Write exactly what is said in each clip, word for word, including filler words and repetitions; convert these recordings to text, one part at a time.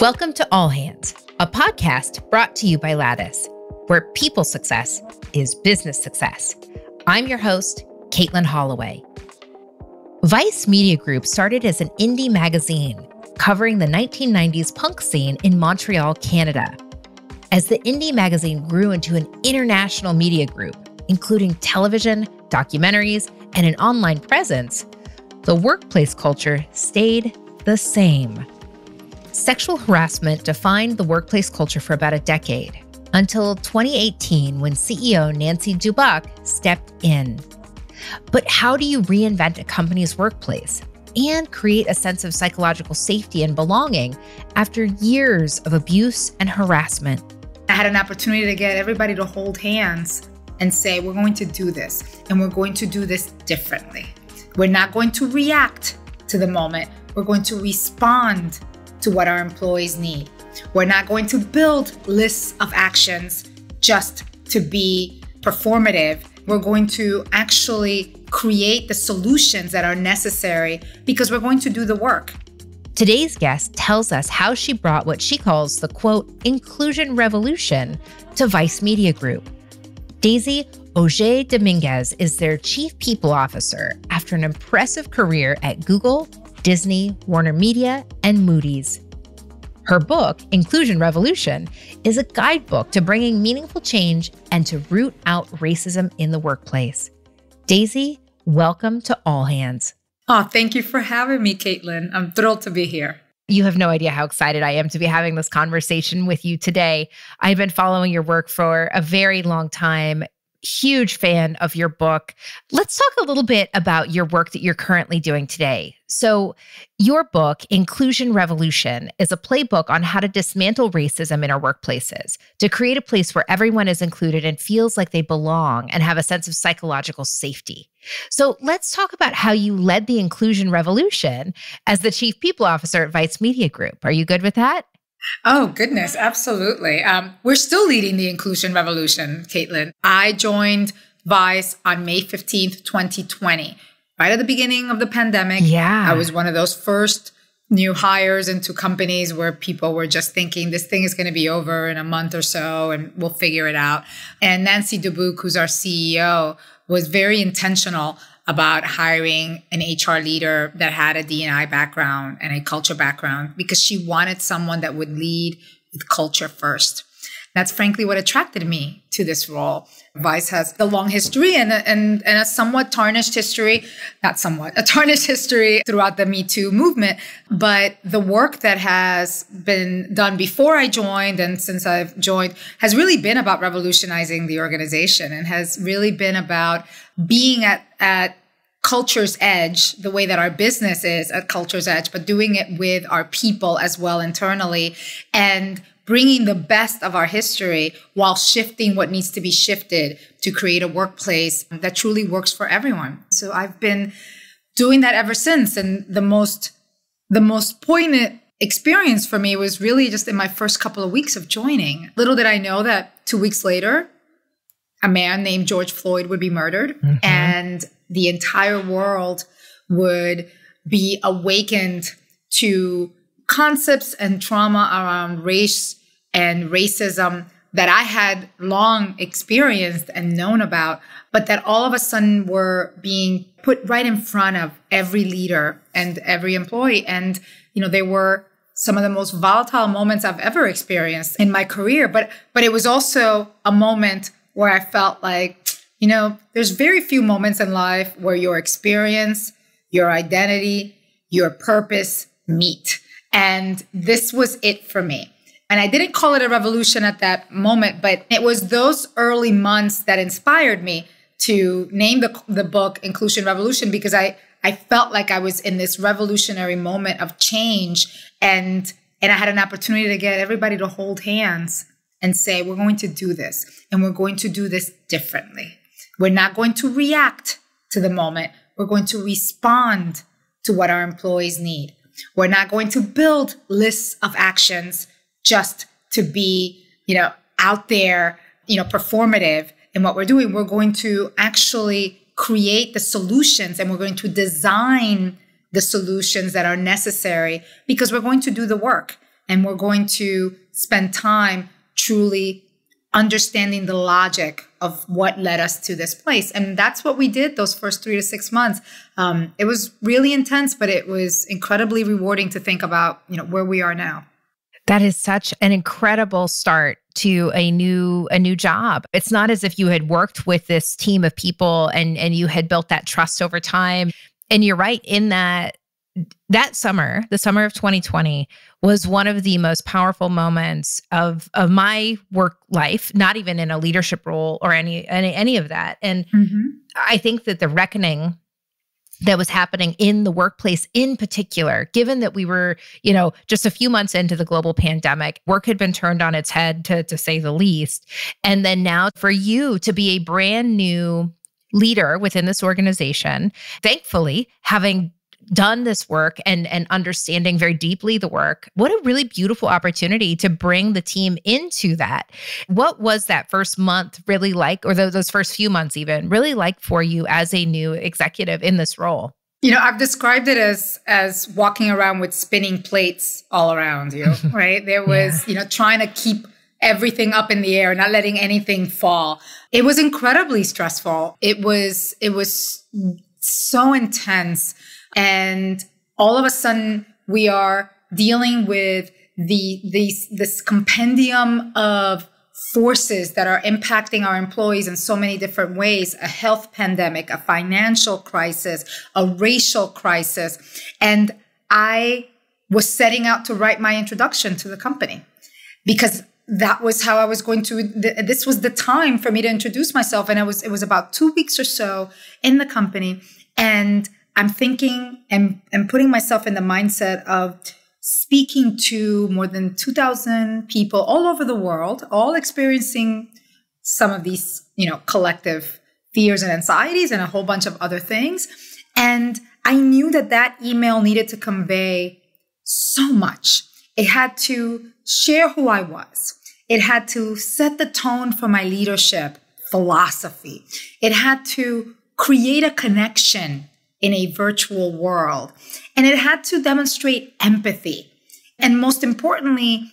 Welcome to All Hands, a podcast brought to you by Lattice, where people success is business success. I'm your host, Katelin Holloway. Vice Media Group started as an indie magazine covering the nineteen nineties punk scene in Montreal, Canada. As the indie magazine grew into an international media group, including television, documentaries, and an online presence, the workplace culture stayed the same. Sexual harassment defined the workplace culture for about a decade, until twenty eighteen when C E O Nancy Dubuc stepped in. But how do you reinvent a company's workplace and create a sense of psychological safety and belonging after years of abuse and harassment? I had an opportunity to get everybody to hold hands and say, we're going to do this, and we're going to do this differently. We're not going to react to the moment. We're going to respond to what our employees need. We're not going to build lists of actions just to be performative. We're going to actually create the solutions that are necessary because we're going to do the work. Today's guest tells us how she brought what she calls the, quote, inclusion revolution to Vice Media Group. Daisy Auger-Dominguez is their chief people officer after an impressive career at Google, Disney, Warner Media, and Moody's. Her book, Inclusion Revolution, is a guidebook to bringing meaningful change and to root out racism in the workplace. Daisy, welcome to All Hands. Oh, thank you for having me, Katelin. I'm thrilled to be here. You have no idea how excited I am to be having this conversation with you today. I've been following your work for a very long time. Huge fan of your book. Let's talk a little bit about your work that you're currently doing today. So your book, Inclusion Revolution, is a playbook on how to dismantle racism in our workplaces, to create a place where everyone is included and feels like they belong and have a sense of psychological safety. So let's talk about how you led the Inclusion Revolution as the Chief People Officer at Vice Media Group. Are you good with that? Oh, goodness. Absolutely. Um, we're still leading the inclusion revolution, Katelin. I joined Vice on May fifteenth, twenty twenty, right at the beginning of the pandemic. Yeah. I was one of those first new hires into companies where people were just thinking this thing is going to be over in a month or so and we'll figure it out. And Nancy Dubuc, who's our C E O, was very intentional about hiring an H R leader that had a D and I background and a culture background because she wanted someone that would lead with culture first. That's frankly what attracted me to this role. Vice has a long history and, and, and a somewhat tarnished history, not somewhat, a tarnished history throughout the Me Too movement. But the work that has been done before I joined and since I've joined has really been about revolutionizing the organization and has really been about being at, at culture's edge, the way that our business is at culture's edge, but doing it with our people as well internally and bringing the best of our history while shifting what needs to be shifted to create a workplace that truly works for everyone. So I've been doing that ever since. And the most, the most poignant experience for me was really just in my first couple of weeks of joining. Little did I know that two weeks later, a man named George Floyd would be murdered, mm-hmm. and the entire world would be awakened to concepts and trauma around race and racism that I had long experienced and known about, but that all of a sudden were being put right in front of every leader and every employee. And, you know, they were some of the most volatile moments I've ever experienced in my career. But, but it was also a moment where I felt like, you know, there's very few moments in life where your experience, your identity, your purpose meet. And this was it for me. And I didn't call it a revolution at that moment, but it was those early months that inspired me to name the, the book Inclusion Revolution, because I, I felt like I was in this revolutionary moment of change. And, and I had an opportunity to get everybody to hold hands and say, we're going to do this, and we're going to do this differently. We're not going to react to the moment. We're going to respond to what our employees need. We're not going to build lists of actions just to be, you know, out there, you know, performative in what we're doing. We're going to actually create the solutions, and we're going to design the solutions that are necessary because we're going to do the work. and we're going to spend time truly understanding the logic of what led us to this place. And that's what we did those first three to six months. Um, it was really intense, but it was incredibly rewarding to think about, you know, where we are now. That is such an incredible start to a new a new job. It's not as if you had worked with this team of people and and you had built that trust over time. And you're right in that that summer, the summer of twenty twenty, was one of the most powerful moments of of my work life, not even in a leadership role or any any, any of that. And mm-hmm. I think that the reckoning that was happening in the workplace in particular, given that we were, you know, just a few months into the global pandemic, work had been turned on its head, to, to say the least. And then now for you to be a brand new leader within this organization, thankfully, having done this work and, and understanding very deeply the work, what a really beautiful opportunity to bring the team into that. What was that first month really like, or those, those first few months even, really like for you as a new executive in this role? You know, I've described it as as walking around with spinning plates all around you, right? There was, yeah. you know, trying to keep everything up in the air, not letting anything fall. It was incredibly stressful. It was, it was so intense. And all of a sudden, we are dealing with the, the, this compendium of forces that are impacting our employees in so many different ways, a health pandemic, a financial crisis, a racial crisis. And I was setting out to write my introduction to the company because that was how I was going to, this was the time for me to introduce myself. And I was, it was about two weeks or so in the company. And I'm thinking and, and putting myself in the mindset of speaking to more than two thousand people all over the world, all experiencing some of these, you know, collective fears and anxieties and a whole bunch of other things. And I knew that that email needed to convey so much. It had to share who I was. It had to set the tone for my leadership philosophy. It had to create a connection in a virtual world. And it had to demonstrate empathy. And most importantly,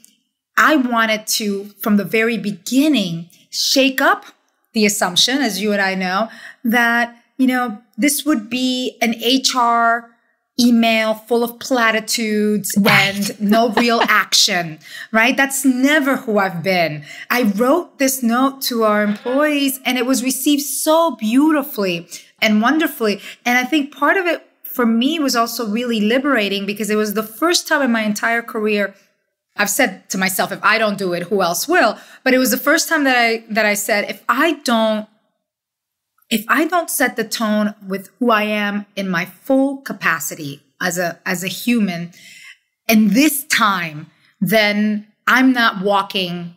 I wanted to, from the very beginning, shake up the assumption, as you and I know, that, you know, this would be an H R email full of platitudes right. and no real action, right? That's never who I've been. I wrote this note to our employees and it was received so beautifully and wonderfully. And I think part of it for me was also really liberating because it was the first time in my entire career, I've said to myself, if I don't do it, who else will? But it was the first time that I, that I said, if I don't, if I don't set the tone with who I am in my full capacity as a, as a human in this time, then I'm not walking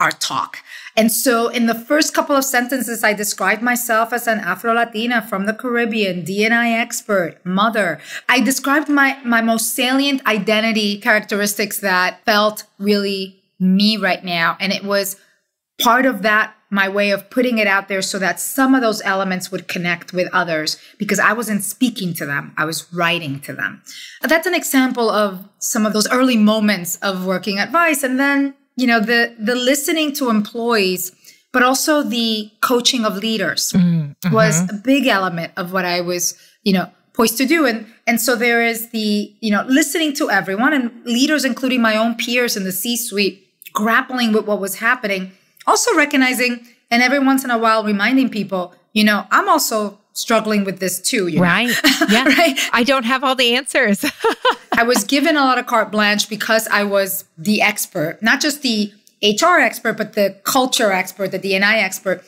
our talk. And so in the first couple of sentences, I described myself as an Afro-Latina from the Caribbean, D and I expert, mother. I described my, my most salient identity characteristics that felt really me right now. And it was part of that, my way of putting it out there so that some of those elements would connect with others because I wasn't speaking to them. I was writing to them. That's an example of some of those early moments of working at Vice. And then you know, the, the listening to employees, but also the coaching of leaders mm-hmm. was a big element of what I was, you know, poised to do. And, and so there is the, you know, listening to everyone and leaders, including my own peers in the C-suite, grappling with what was happening, also recognizing, and every once in a while reminding people, you know, I'm also struggling with this too. You right. Know? Yeah. right. I don't have all the answers. I was given a lot of carte blanche because I was the expert, not just the H R expert, but the culture expert, the D and I expert.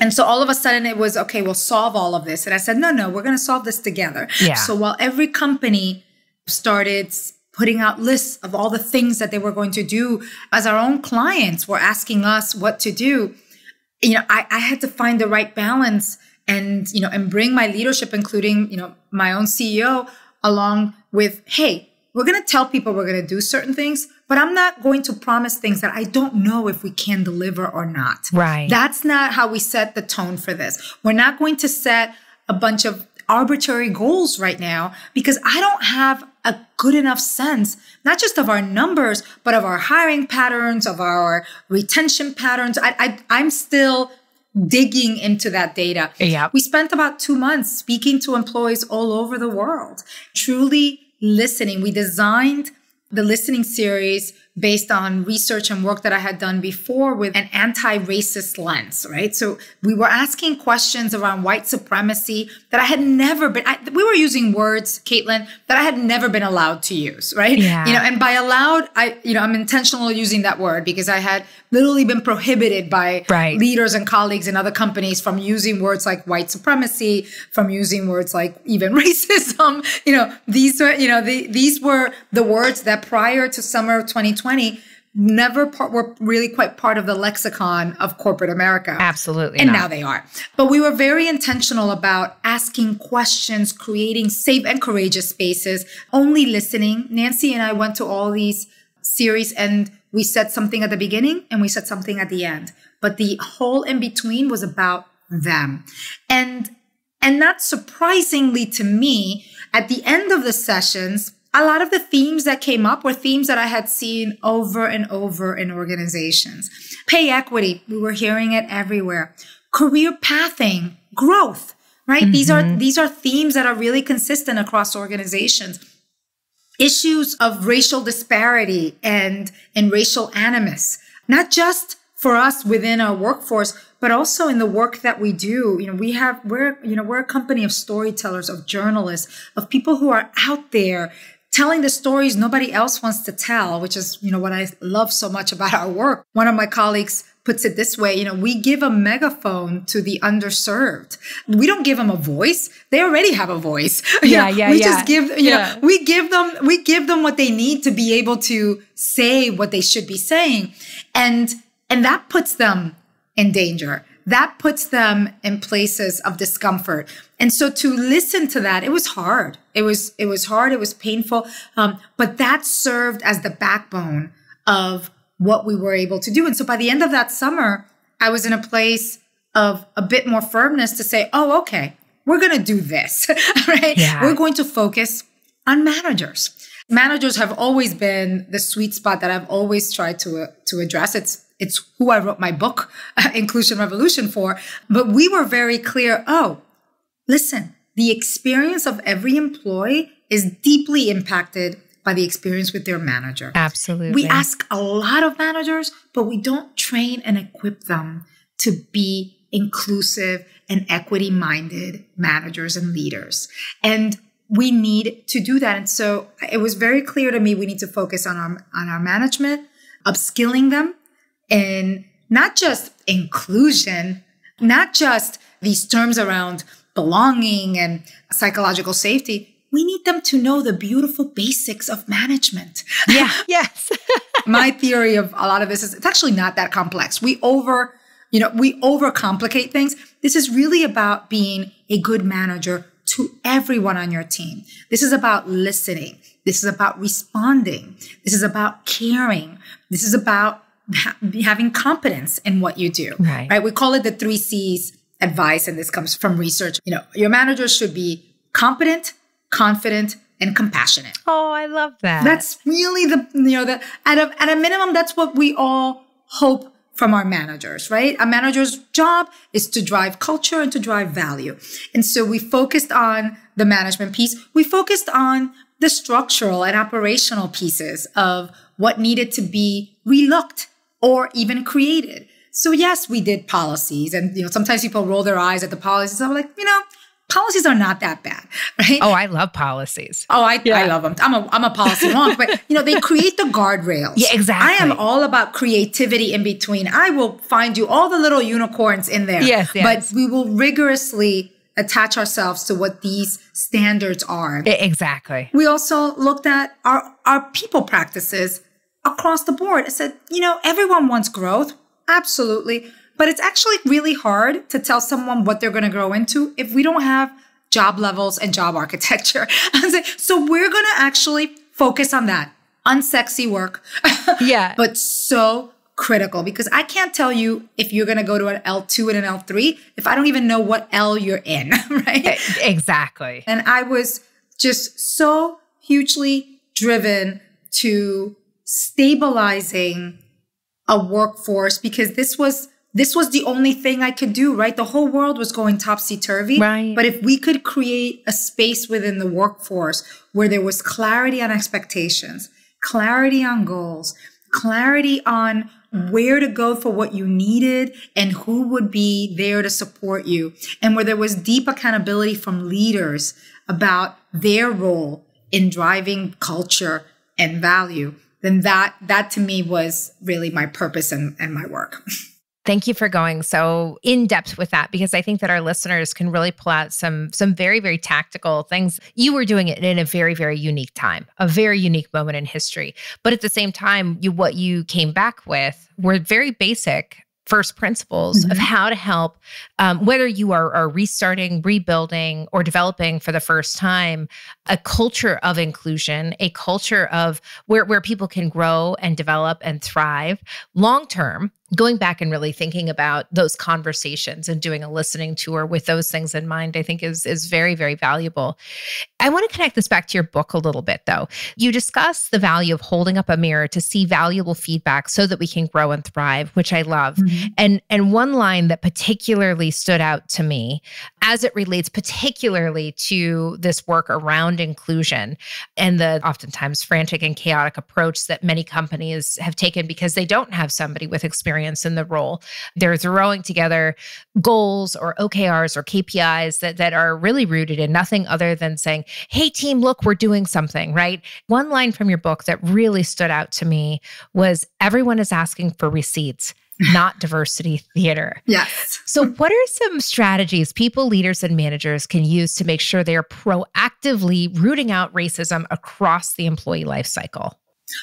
And so all of a sudden it was, okay, we'll solve all of this. And I said, no, no, we're going to solve this together. Yeah. So while every company started putting out lists of all the things that they were going to do, as our own clients were asking us what to do, you know, I, I had to find the right balance and, you know, and bring my leadership, including, you know, my own C E O along with, hey, we're going to tell people we're going to do certain things, but I'm not going to promise things that I don't know if we can deliver or not. Right. That's not how we set the tone for this. We're not going to set a bunch of arbitrary goals right now because I don't have a good enough sense, not just of our numbers, but of our hiring patterns, of our retention patterns. I, I, I'm still digging into that data. Yep. We spent about two months speaking to employees all over the world, truly listening. We designed the listening series based on research and work that I had done before with an anti-racist lens, right? So we were asking questions around white supremacy that I had never been, I, we were using words, Katelin, that I had never been allowed to use, right? Yeah. You know, and by allowed, I, you know, I'm intentional using that word because I had literally been prohibited by right. leaders and colleagues in other companies from using words like white supremacy, from using words like even racism. You know, these were, you know, the, these were the words that prior to summer of twenty twenty, never part, were really quite part of the lexicon of corporate America. Absolutely. And not. Now they are. But we were very intentional about asking questions, creating safe and courageous spaces, only listening. Nancy and I went to all these series and we said something at the beginning and we said something at the end. But the whole in between was about them. And, and not surprisingly to me, at the end of the sessions, a lot of the themes that came up were themes that I had seen over and over in organizations. Pay equity, we were hearing it everywhere. Career pathing, growth, right? Mm-hmm. These are, these are themes that are really consistent across organizations. Issues of racial disparity and, and racial animus, not just for us within our workforce, but also in the work that we do. You know, we have, we're, you know, we're a company of storytellers, of journalists, of people who are out there telling the stories nobody else wants to tell, which is, you know, what I love so much about our work. One of my colleagues puts it this way, you know, we give a megaphone to the underserved. We don't give them a voice. They already have a voice. Yeah, yeah, we yeah. just give, you yeah. know, we give them, we give them what they need to be able to say what they should be saying. And, and that puts them in danger. That puts them in places of discomfort. And so to listen to that, it was hard. It was, it was hard. It was painful. Um, but that served as the backbone of what we were able to do. And so by the end of that summer, I was in a place of a bit more firmness to say, oh, okay, we're going to do this, right? Yeah. We're going to focus on managers. Managers have always been the sweet spot that I've always tried to, uh, to address. It's, It's who I wrote my book, Inclusion Revolution, for. But we were very clear, oh, listen, the experience of every employee is deeply impacted by the experience with their manager. Absolutely. We ask a lot of managers, but we don't train and equip them to be inclusive and equity-minded managers and leaders. And we need to do that. And so it was very clear to me, we need to focus on our, on our management, upskilling them, and not just inclusion, not just these terms around belonging and psychological safety. We need them to know the beautiful basics of management. Yeah. Yes. My theory of a lot of this is it's actually not that complex. We over, you know, we overcomplicate things. This is really about being a good manager to everyone on your team. This is about listening. This is about responding. This is about caring. This is about having competence in what you do, right. right? We call it the three C's advice. And this comes from research. You know, your managers should be competent, confident, and compassionate. Oh, I love that. That's really the, you know, the, at a, at a minimum, that's what we all hope from our managers, right? A manager's job is to drive culture and to drive value. And so we focused on the management piece. We focused on the structural and operational pieces of what needed to be relooked or even created. So yes, we did policies. And you know, sometimes people roll their eyes at the policies. I'm like, you know, policies are not that bad, right? Oh, I love policies. Oh, I, yeah. I love them. I'm a, I'm a policy wonk, but you know, they create the guardrails. Yeah, exactly. I am all about creativity in between. I will find you all the little unicorns in there, yes, yes. but we will rigorously attach ourselves to what these standards are. Exactly. We also looked at our, our people practices across the board. I said, you know, everyone wants growth. Absolutely. But it's actually really hard to tell someone what they're going to grow into if we don't have job levels and job architecture. So we're going to actually focus on that. Unsexy work. Yeah. But so critical, because I can't tell you if you're going to go to an L two and an L three if I don't even know what L you're in, right? Exactly. And I was just so hugely driven to stabilizing a workforce, because this was this was the only thing I could do, right? The whole world was going topsy-turvy. Right. But if we could create a space within the workforce where there was clarity on expectations, clarity on goals, clarity on where to go for what you needed and who would be there to support you, and where there was deep accountability from leaders about their role in driving culture and value, then that, that to me was really my purpose and, and my work. Thank you for going so in depth with that, because I think that our listeners can really pull out some, some very, very tactical things. You were doing it in a very, very unique time, a very unique moment in history. But at the same time, you, what you came back with were very basic first principles mm-hmm. of how to help, um, whether you are, are restarting, rebuilding, or developing for the first time, a culture of inclusion, a culture of where, where people can grow and develop and thrive long-term, going back and really thinking about those conversations and doing a listening tour with those things in mind, I think is, is very, very valuable. I want to connect this back to your book a little bit, though. You discuss the value of holding up a mirror to see valuable feedback so that we can grow and thrive, which I love. Mm-hmm. And, and one line that particularly stood out to me as it relates particularly to this work around inclusion and the oftentimes frantic and chaotic approach that many companies have taken because they don't have somebody with experience in the role. They're throwing together goals or O K Rs or K P Is that, that are really rooted in nothing other than saying, hey team, look, we're doing something, right? One line from your book that really stood out to me was, everyone is asking for receipts, not diversity theater. Yes. So what are some strategies people, leaders, and managers can use to make sure they are proactively rooting out racism across the employee life cycle?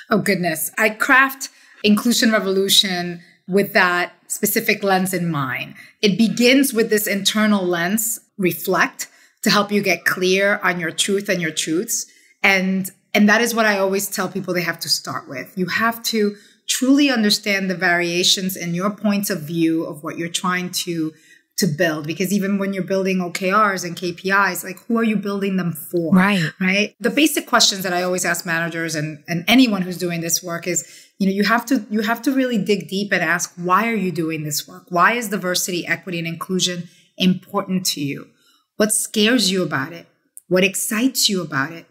Oh, goodness. I craft Inclusion Revolution with that specific lens in mind. It begins with this internal lens, reflect, to help you get clear on your truth and your truths. And, and that is what I always tell people they have to start with. You have to truly understand the variations in your points of view of what you're trying to, to build. Because even when you're building O K Rs and K P Is, like, who are you building them for? Right. Right. The basic questions that I always ask managers and, and anyone who's doing this work is, you know, you have to, you have to really dig deep and ask, why are you doing this work? Why is diversity, equity, and inclusion important to you? What scares you about it? What excites you about it?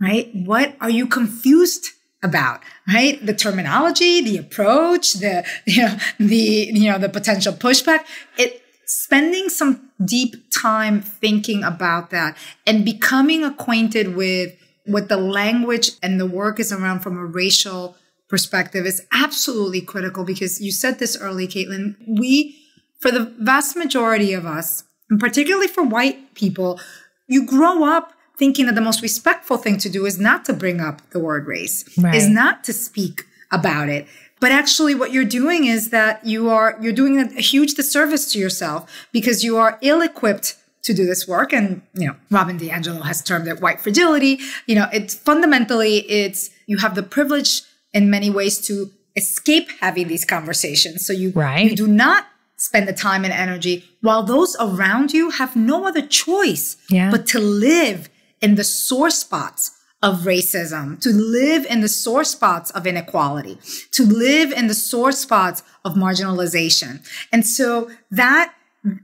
Right. What are you confused about, right? The terminology, the approach, the, you know, the, you know, the potential pushback. It, spending some deep time thinking about that and becoming acquainted with what the language and the work is around from a racial perspective is absolutely critical, because you said this early, Katelin, we, for the vast majority of us, and particularly for white people, you grow up thinking that the most respectful thing to do is not to bring up the word race, right, is not to speak about it. But actually what you're doing is that you are, you're doing a huge disservice to yourself, because you are ill-equipped to do this work. And, you know, Robin DiAngelo has termed it white fragility. You know, it's fundamentally, it's, you have the privilege in many ways to escape having these conversations. So you, right, you do not spend the time and energy, while those around you have no other choice, yeah, but to live in the sore spots of racism, to live in the sore spots of inequality, to live in the sore spots of marginalization. And so that,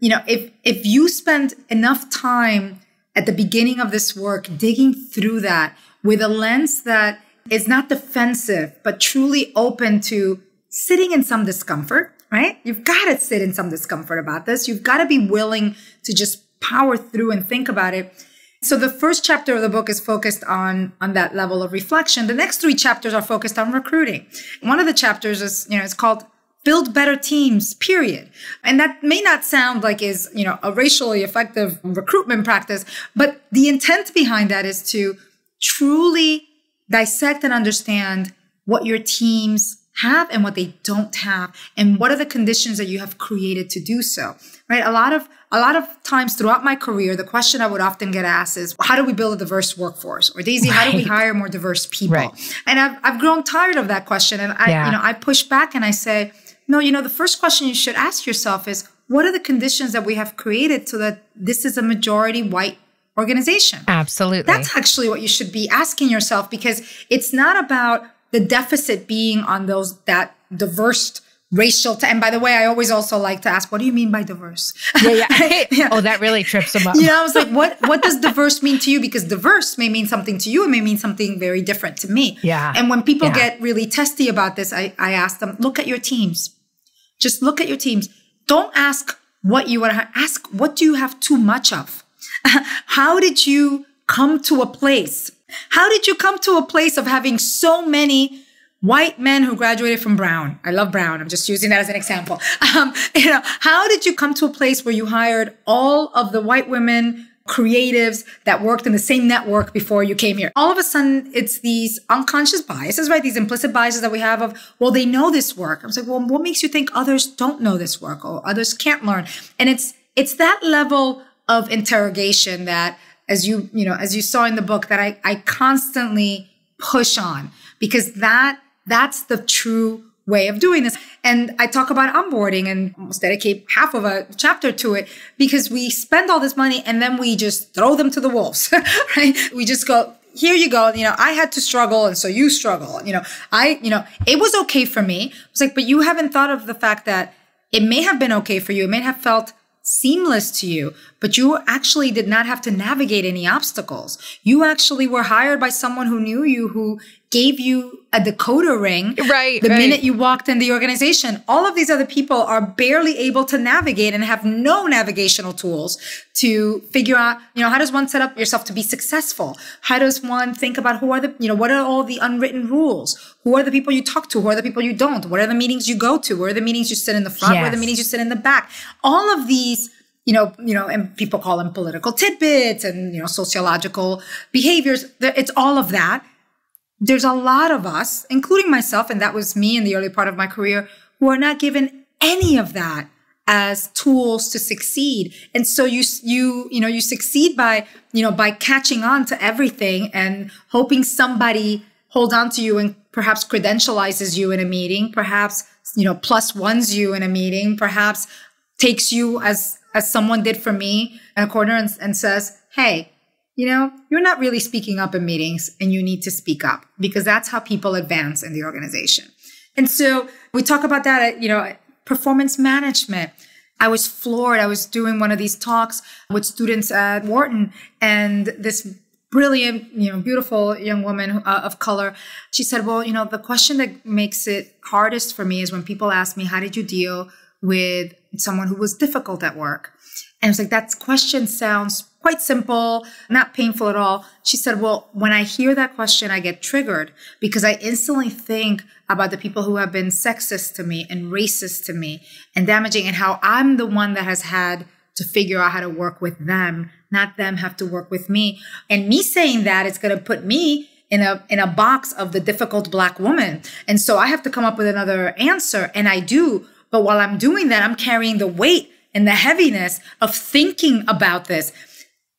you know, if, if you spend enough time at the beginning of this work, digging through that with a lens that is not defensive, but truly open to sitting in some discomfort, right? You've got to sit in some discomfort about this. You've got to be willing to just power through and think about it. So the first chapter of the book is focused on, on that level of reflection. The next three chapters are focused on recruiting. One of the chapters is, you know, it's called Build Better Teams, period. And that may not sound like is, you know, a racially effective recruitment practice, but the intent behind that is to truly dissect and understand what your teams have and what they don't have, and what are the conditions that you have created to do so, right? A lot of a lot of times throughout my career, the question I would often get asked is, how do we build a diverse workforce? Or, Daisy, right, how do we hire more diverse people? Right. And I've, I've grown tired of that question. And I, yeah. you know, I push back and I say, no, you know, the first question you should ask yourself is, what are the conditions that we have created so that this is a majority white organization. Absolutely. That's actually what you should be asking yourself, because it's not about the deficit being on those that diverse racial. T and by the way, I always also like to ask, what do you mean by diverse? Yeah, yeah. Yeah. Oh, that really trips them up. You know, I was like, what, what does diverse mean to you? Because diverse may mean something to you. It may mean something very different to me. Yeah. And when people yeah. get really testy about this, I, I ask them, look at your teams. Just look at your teams. Don't ask what you want to ask. What do you have too much of? How did you come to a place? How did you come to a place of having so many white men who graduated from Brown? I love Brown. I'm just using that as an example. Um, you know, how did you come to a place where you hired all of the white women creatives that worked in the same network before you came here? All of a sudden, it's these unconscious biases, right? These implicit biases that we have of, well, they know this work. I was like, well, what makes you think others don't know this work or others can't learn? And it's it's that level of interrogation that, as you you know, as you saw in the book, that I I constantly push on, because that. That's the true way of doing this. And I talk about onboarding and almost dedicate half of a chapter to it, because we spend all this money and then we just throw them to the wolves, right? We just go, here you go. You know, I had to struggle. And so you struggle, you know, I, you know, it was okay for me. I was like, but you haven't thought of the fact that it may have been okay for you. It may have felt seamless to you, but you actually did not have to navigate any obstacles. You actually were hired by someone who knew you, who gave you a decoder ring right, the right. minute you walked in the organization. All of these other people are barely able to navigate and have no navigational tools to figure out, you know, how does one set up yourself to be successful? How does one think about who are the, you know, what are all the unwritten rules? Who are the people you talk to? Who are the people you don't? What are the meetings you go to? Where are the meetings you sit in the front? Yes. Where are the meetings you sit in the back? All of these, you know, you know, and people call them political tidbits and, you know, sociological behaviors. It's all of that. There's a lot of us, including myself, and that was me in the early part of my career, who are not given any of that as tools to succeed. And so you, you, you know, you succeed by, you know, by catching on to everything and hoping somebody hold on to you and perhaps credentializes you in a meeting, perhaps, you know, plus ones you in a meeting, perhaps takes you as, as someone did for me in a corner and, and says, hey, you know, you're not really speaking up in meetings and you need to speak up, because that's how people advance in the organization. And so we talk about that, you know, performance management. I was floored. I was doing one of these talks with students at Wharton, and this brilliant, you know, beautiful young woman uh, of color. She said, well, you know, the question that makes it hardest for me is when people ask me, how did you deal with someone who was difficult at work? And I was like, that question sounds quite simple, not painful at all. She said, well, when I hear that question, I get triggered, because I instantly think about the people who have been sexist to me and racist to me and damaging, and how I'm the one that has had to figure out how to work with them, not them have to work with me. And me saying that, it's going to put me in a, in a box of the difficult Black woman. And so I have to come up with another answer. And I do. But while I'm doing that, I'm carrying the weight and the heaviness of thinking about this.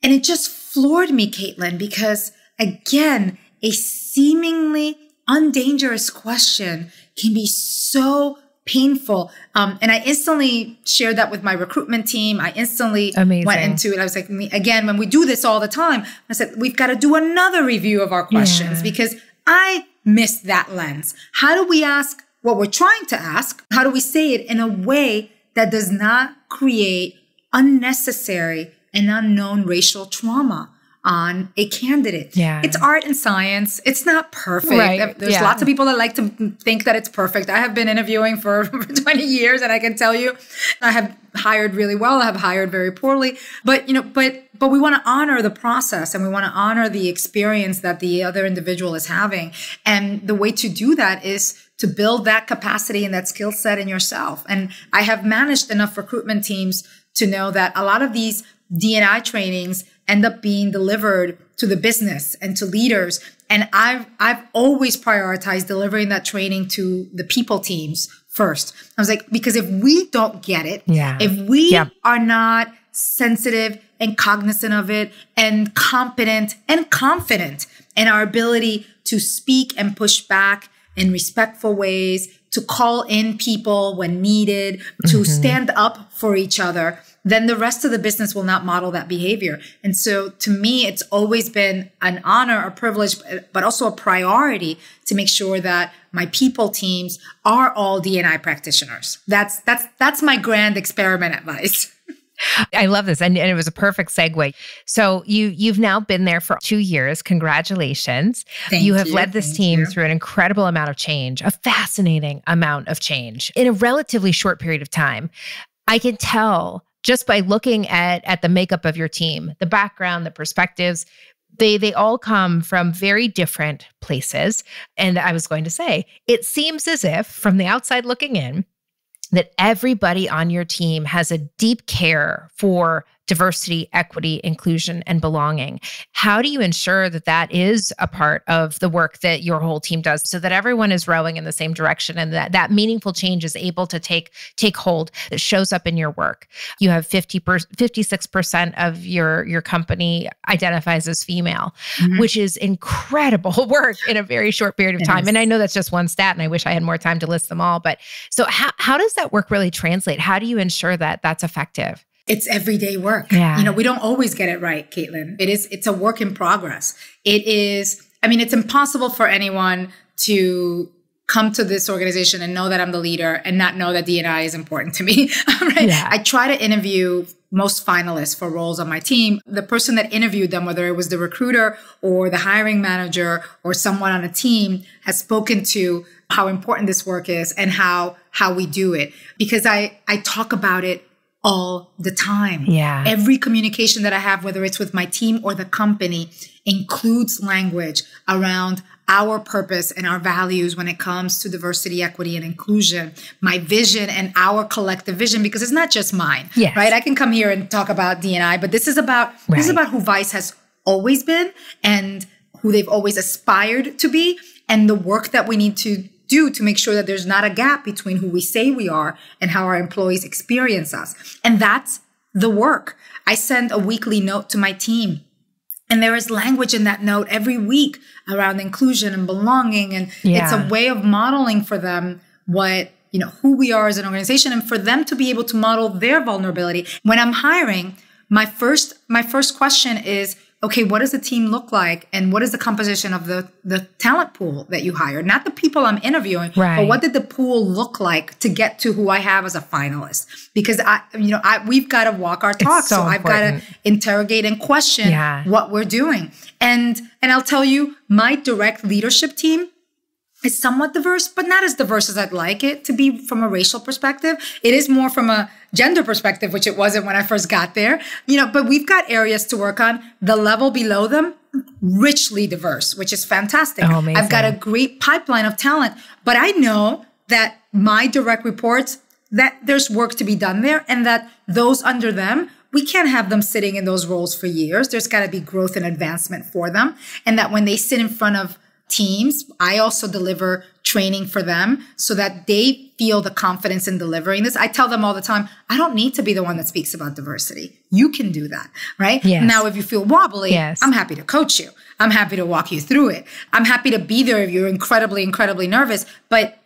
And it just floored me, Katelin, because again, a seemingly undangerous question can be so painful. Um, and I instantly shared that with my recruitment team. I instantly Amazing. went into it. I was like, again, when we do this all the time, I said, we've got to do another review of our questions, yeah. because I missed that lens. How do we ask what we're trying to ask? How do we say it in a way that does not create unnecessary and unknown racial trauma on a candidate? Yeah. It's art and science. It's not perfect. Right. There's yeah. lots of people that like to think that it's perfect. I have been interviewing for twenty years, and I can tell you, I have hired really well. I have hired very poorly. But you know, but but we want to honor the process, and we want to honor the experience that the other individual is having. And the way to do that is to build that capacity and that skill set in yourself. And I have managed enough recruitment teams to know that a lot of these D and I trainings end up being delivered to the business and to leaders. And I've, I've always prioritized delivering that training to the people teams first. I was like, because if we don't get it, yeah. if we yeah. are not sensitive and cognizant of it and competent and confident in our ability to speak and push back in respectful ways, to call in people when needed, to mm-hmm. stand up for each other, then the rest of the business will not model that behavior. And so to me, it's always been an honor, a privilege, but also a priority to make sure that my people teams are all D and I practitioners. That's, that's, that's my grand experiment advice. I love this. And, and it was a perfect segue. So you, you've now been there for two years. Congratulations. Thank you. You have led this team through an incredible amount of change, a fascinating amount of change in a relatively short period of time. I can tell just by looking at, at the makeup of your team, the background, the perspectives, They they all come from very different places. And I was going to say, it seems as if from the outside looking in, that everybody on your team has a deep care for diversity, equity, inclusion, and belonging. How do you ensure that that is a part of the work that your whole team does so that everyone is rowing in the same direction and that that meaningful change is able to take take hold, that shows up in your work? You have fifty-six percent of your, your company identifies as female, mm-hmm. which is incredible work in a very short period of time. Yes. And I know that's just one stat and I wish I had more time to list them all. But so how, how does that work really translate? How do you ensure that that's effective? It's everyday work. Yeah. You know, we don't always get it right, Katelin. It is, it's a work in progress. It is, I mean, it's impossible for anyone to come to this organization and know that I'm the leader and not know that D and I is important to me. Right? Yeah. I try to interview most finalists for roles on my team. The person that interviewed them, whether it was the recruiter or the hiring manager or someone on a team, has spoken to how important this work is and how, how we do it. Because I, I talk about it all the time. Yeah. Every communication that I have, whether it's with my team or the company, includes language around our purpose and our values when it comes to diversity, equity, and inclusion, my vision and our collective vision, because it's not just mine, yes. right? I can come here and talk about D and I, but this is about, right. this is about who Vice has always been and who they've always aspired to be and the work that we need to do to make sure that there's not a gap between who we say we are and how our employees experience us. And that's the work. I send a weekly note to my team, and there is language in that note every week around inclusion and belonging. And yeah. it's a way of modeling for them what, you know, who we are as an organization, and for them to be able to model their vulnerability. When I'm hiring, my first, my first question is, okay, what does the team look like? And what is the composition of the, the talent pool that you hire? Not the people I'm interviewing, right. but what did the pool look like to get to who I have as a finalist? Because I, you know, I, we've got to walk our talk. So, so I've got to interrogate and question yeah. what we're doing. And, and I'll tell you, my direct leadership team is somewhat diverse, but not as diverse as I'd like it to be from a racial perspective. It is more from a gender perspective, which it wasn't when I first got there. You know, but we've got areas to work on. The level below them, richly diverse, which is fantastic. Oh, I've got a great pipeline of talent, but I know that my direct reports, that there's work to be done there, and that those under them, we can't have them sitting in those roles for years. There's got to be growth and advancement for them. And that when they sit in front of teams, I also deliver training for them so that they feel the confidence in delivering this. I tell them all the time, I don't need to be the one that speaks about diversity. You can do that, right? Yes. Now, if you feel wobbly, yes. I'm happy to coach you. I'm happy to walk you through it. I'm happy to be there if you're incredibly, incredibly nervous. But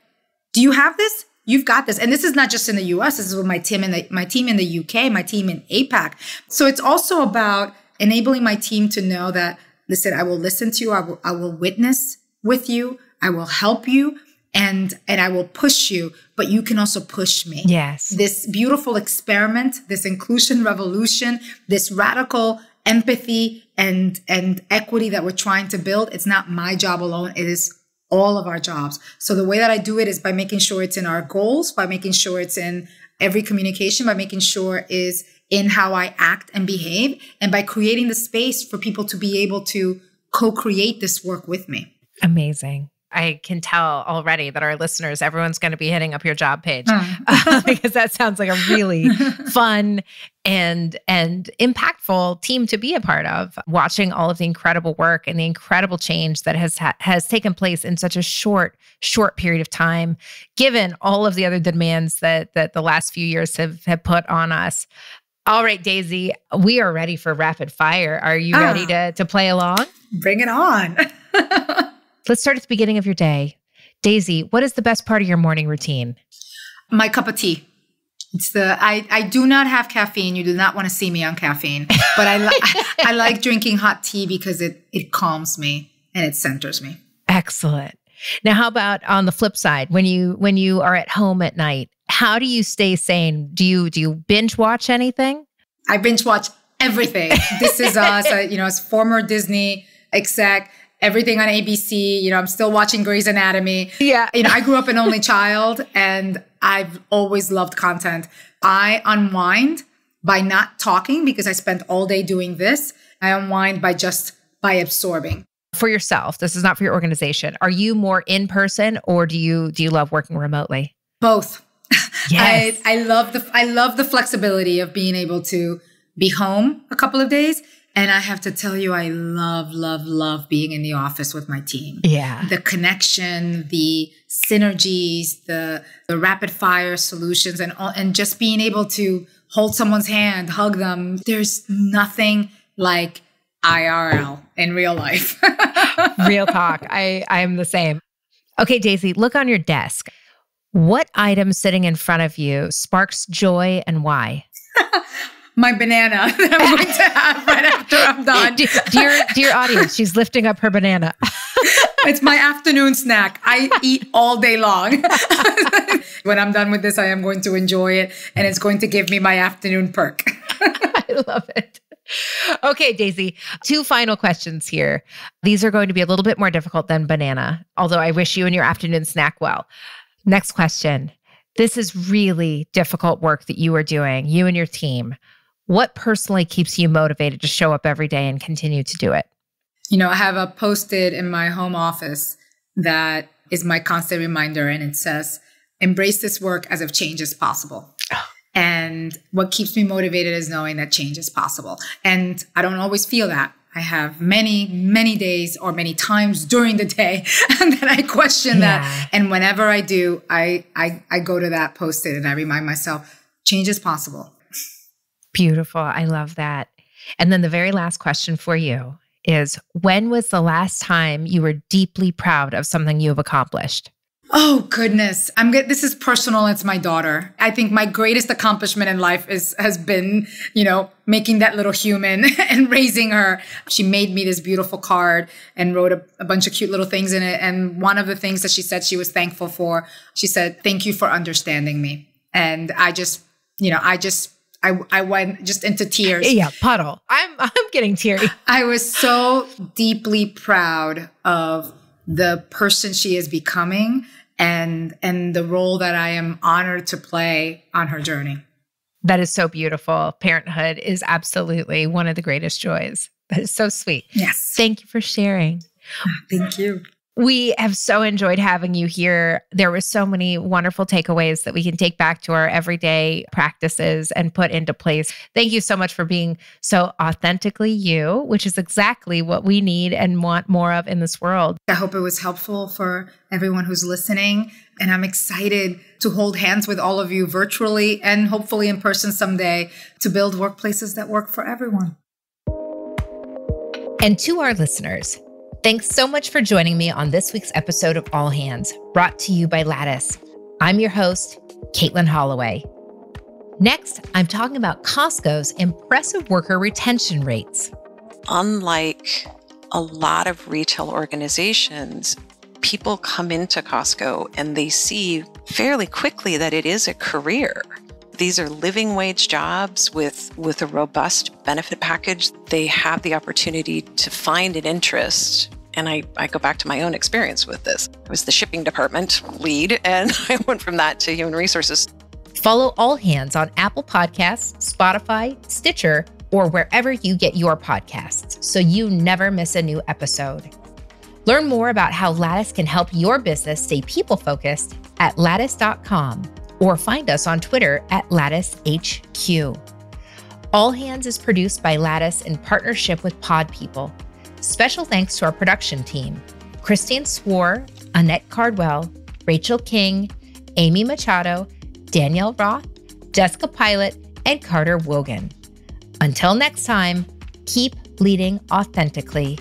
do you have this? You've got this. And this is not just in the U S. This is with my team in the, my team in the U K, my team in A PAC. So it's also about enabling my team to know that, listen, I will listen to you. I will, I will witness with you. I will help you, and, and I will push you, but you can also push me. Yes. This beautiful experiment, this inclusion revolution, this radical empathy and, and equity that we're trying to build, it's not my job alone. It is all of our jobs. So the way that I do it is by making sure it's in our goals, by making sure it's in every communication, by making sure is in how I act and behave, and by creating the space for people to be able to co-create this work with me. Amazing. I can tell already that our listeners, everyone's going to be hitting up your job page oh. uh, because that sounds like a really fun and and impactful team to be a part of, watching all of the incredible work and the incredible change that has ha has taken place in such a short, short period of time, given all of the other demands that that the last few years have, have put on us. All right, Daisy, we are ready for rapid fire. Are you ah, ready to, to play along? Bring it on. Let's start at the beginning of your day. Daisy, what is the best part of your morning routine? My cup of tea. It's the I, I do not have caffeine. You do not want to see me on caffeine, but I, li I, I like drinking hot tea because it it calms me and it centers me. Excellent. Now, how about on the flip side, when you when you are at home at night, how do you stay sane? Do you do you binge watch anything? I binge watch everything. This Is Us. I, you know, as former Disney exec. Everything on A B C, you know, I'm still watching Grey's Anatomy. Yeah. You know, I grew up an only child and I've always loved content. I unwind by not talking because I spent all day doing this. I unwind by just by absorbing. For yourself, this is not for your organization. Are you more in person or do you do you love working remotely? Both. Yes. I, I love the I love the flexibility of being able to be home a couple of days. And I have to tell you, I love, love, love being in the office with my team. Yeah. The connection, the synergies, the, the rapid fire solutions, and, and just being able to hold someone's hand, hug them. There's nothing like I R L in real life. Real talk. I, I'm the same. Okay, Daisy, look on your desk. What item sitting in front of you sparks joy and why? My banana that I'm going to have right after I'm done. Dear, dear audience, she's lifting up her banana. It's my afternoon snack. I eat all day long. When I'm done with this, I am going to enjoy it and it's going to give me my afternoon perk. I love it. Okay, Daisy, two final questions here. These are going to be a little bit more difficult than banana, although I wish you and your afternoon snack well. Next question. This is really difficult work that you are doing, you and your team. What personally keeps you motivated to show up every day and continue to do it? You know, I have a post-it in my home office that is my constant reminder. And it says, embrace this work as if change is possible. Oh. And what keeps me motivated is knowing that change is possible. And I don't always feel that. I have many, many days or many times during the day that I question yeah. that. And whenever I do, I, I, I go to that post-it and I remind myself, change is possible. Beautiful. I love that. And then the very last question for you is, when was the last time you were deeply proud of something you have accomplished? Oh, goodness. I'm good. This is personal. It's my daughter. I think my greatest accomplishment in life is, has been, you know, making that little human and raising her. She made me this beautiful card and wrote a, a bunch of cute little things in it. And one of the things that she said she was thankful for, she said, thank you for understanding me. And I just, you know, I just, I, I went just into tears. Yeah, puddle. I'm, I'm getting teary. I was so deeply proud of the person she is becoming and and the role that I am honored to play on her journey. That is so beautiful. Parenthood is absolutely one of the greatest joys. That is so sweet. Yes. Thank you for sharing. Thank you. We have so enjoyed having you here. There were so many wonderful takeaways that we can take back to our everyday practices and put into place. Thank you so much for being so authentically you, which is exactly what we need and want more of in this world. I hope it was helpful for everyone who's listening. And I'm excited to hold hands with all of you virtually and hopefully in person someday to build workplaces that work for everyone. And to our listeners, thanks so much for joining me on this week's episode of All Hands, brought to you by Lattice. I'm your host, Katelin Holloway. Next, I'm talking about Costco's impressive worker retention rates. Unlike a lot of retail organizations, people come into Costco and they see fairly quickly that it is a career. These are living wage jobs with, with a robust benefit package. They have the opportunity to find an interest. And I, I go back to my own experience with this. I was the shipping department lead, and I went from that to human resources. Follow All Hands on Apple Podcasts, Spotify, Stitcher, or wherever you get your podcasts so you never miss a new episode. Learn more about how Lattice can help your business stay people-focused at lattice dot com. Or find us on Twitter at Lattice H Q. All Hands is produced by Lattice in partnership with Pod People. Special thanks to our production team, Christine Swore, Annette Cardwell, Rachel King, Amy Machado, Danielle Roth, Jessica Pilot, and Carter Wogan. Until next time, keep leading authentically.